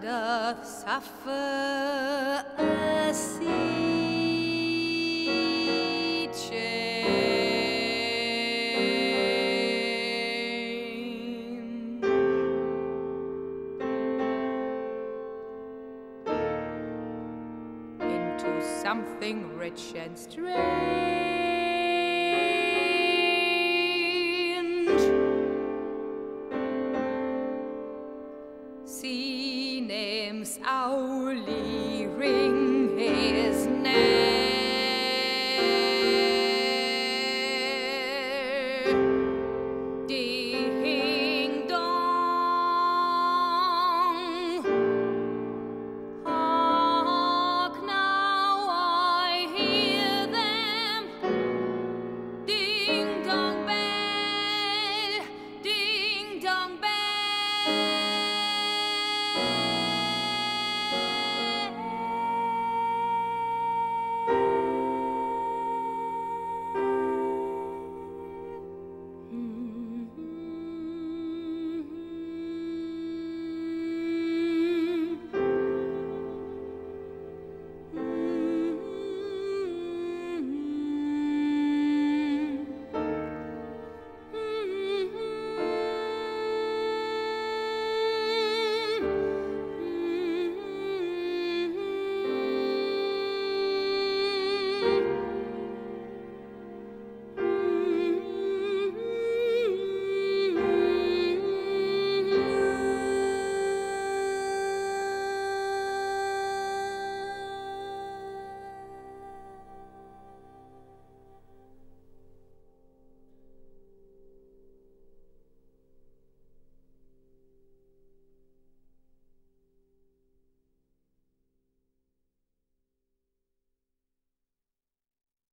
Doth suffer a sea change. Into something rich and strange, she names Auli, ring his name.